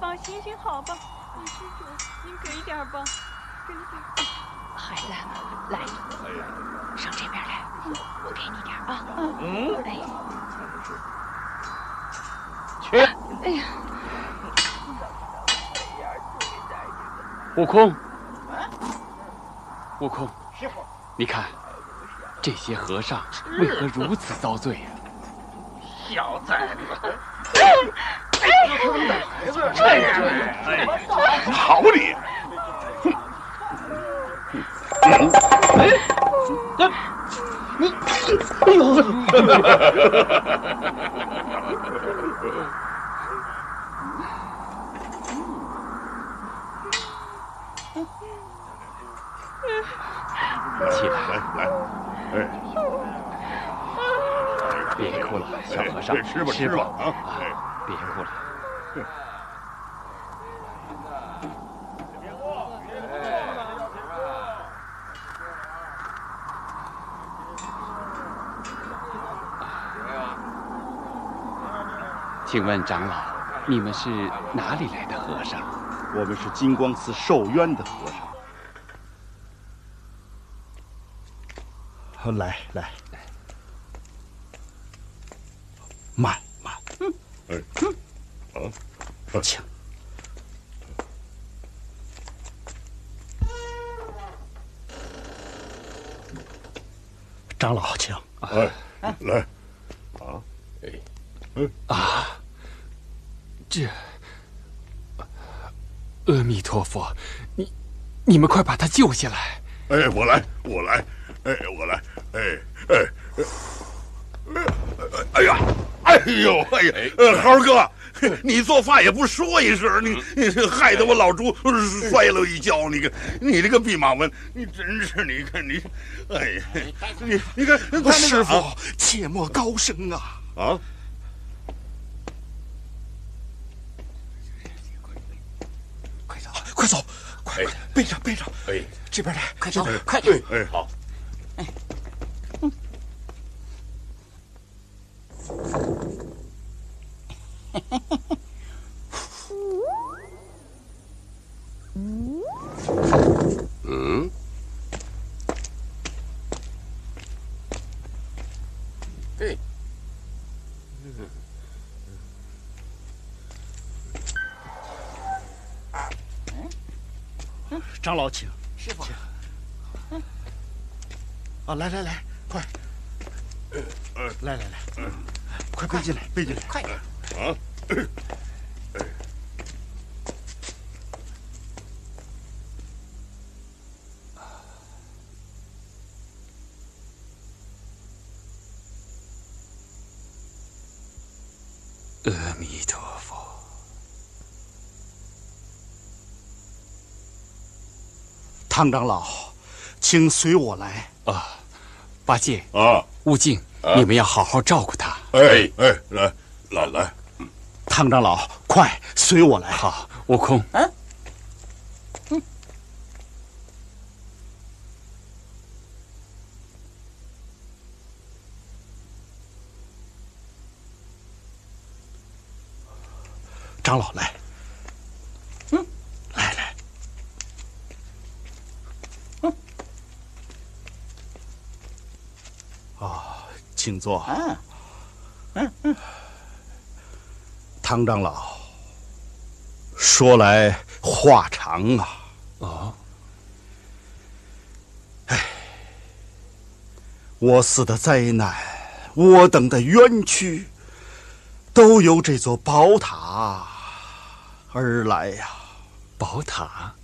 吧，行行好吧，啊，师傅，您给点吧，给点。孩子，来，上这边来，我给你点啊。嗯。哎。去。哎呀。悟空。悟空。师傅。你看，这些和尚为何如此遭罪呀？小崽子。 孩子，哎，好你！你，哎呦！起来，来，哎，别哭了，小和尚，吃吧，吃吧啊！别哭了。 对。请问长老，你们是哪里来的和尚？我们是金光寺受冤的和尚。来来，慢慢。嗯。嗯。 请。长老，请。哎，来。啊，哎，啊，这，阿弥陀佛，你们快把他救下来。哎，我来，我来，哎，我来，哎，哎，哎呀，哎呦，哎呀，猴哥。 你做饭也不说一声，你害得我老朱摔了一跤。你这个弼马温，你真是你看你，哎呀，你看他那师傅，切莫高声啊！啊！快走，快走，快背着背着，哎，这边来，快走，快点，哎，好，哎，嗯。 嗯，对，长老请，师傅，啊，来来来，快，来来来，快背进来，背进来，快点。 啊！阿弥陀佛，汤长老，请随我来啊！八戒啊，悟净，你们要好好照顾他。哎哎，来来来。 汤长老，快随我来！好，悟空。嗯嗯。长老来。嗯，来来。嗯。啊，请坐。嗯嗯嗯。 汤长老，说来话长啊！啊，哎，我寺的灾难，我等的冤屈，都由这座宝塔而来呀！宝塔，